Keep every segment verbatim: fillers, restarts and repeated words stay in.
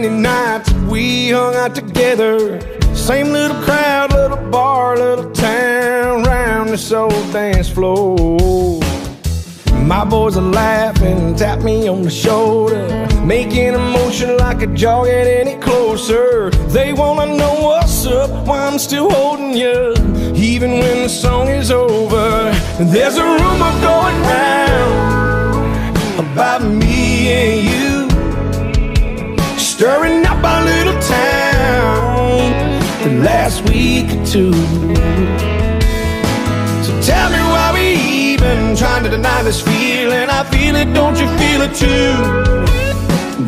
many nights we hung out together. Same little crowd, little bar, little town, round this old dance floor. My boys are laughing, tap me on the shoulder, making a motion like a jog at any closer. They wanna know what's up, why I'm still holding you, even when the song is over. There's a rumor going round about me and you, stirring up our little town the last week or two. So tell me why we even trying to deny this feeling. I feel it, don't you feel it too?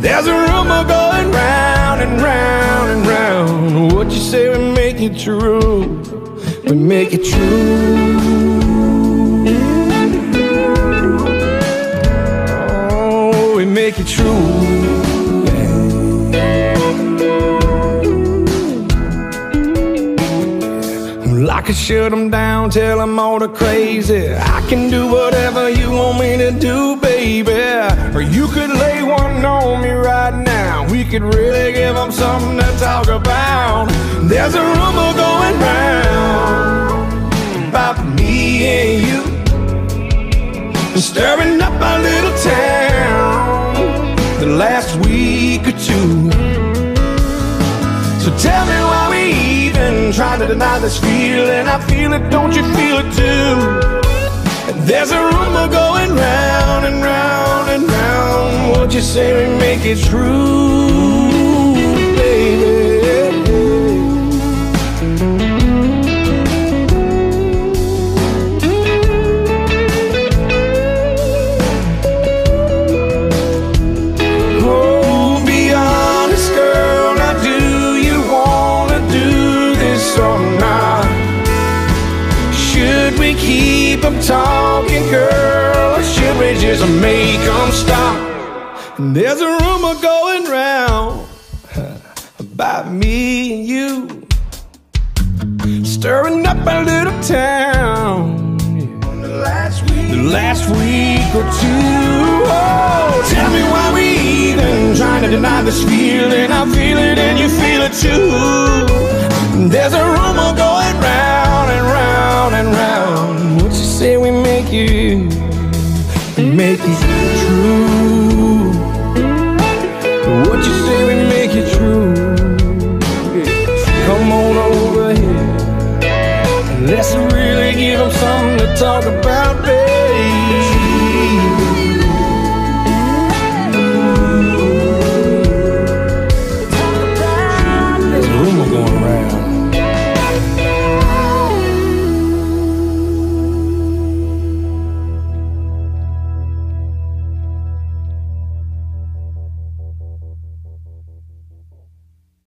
There's a rumor going round and round and round. What you say, we make it true. We make it true. Oh, we make it true. I can shut them down, tell them all they're crazy. I can do whatever you want me to do, baby. Or you could lay one on me right now. We could really give them something to talk about. There's a rumor going round about me and you, stirring up our little town the last week or two. So tell me why we trying to deny this feeling. I feel it, don't you feel it too? There's a rumor going round and round and round. What you say, we make it true, baby. Oh, be honest, girl, now do you wanna do or not? Should we keep them talking, girl, or should we just make them stop? And there's a rumor going round about me and you, stirring up a little town the last week, the last week or two. Oh, tell me why we even trying to deny this feeling. I feel it and you feel it too. There's a rumor going round and round and round. What you say, we make you, we make it true. What you say, we make it true. Come on over here, let's really give them something to talk about.